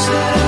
said.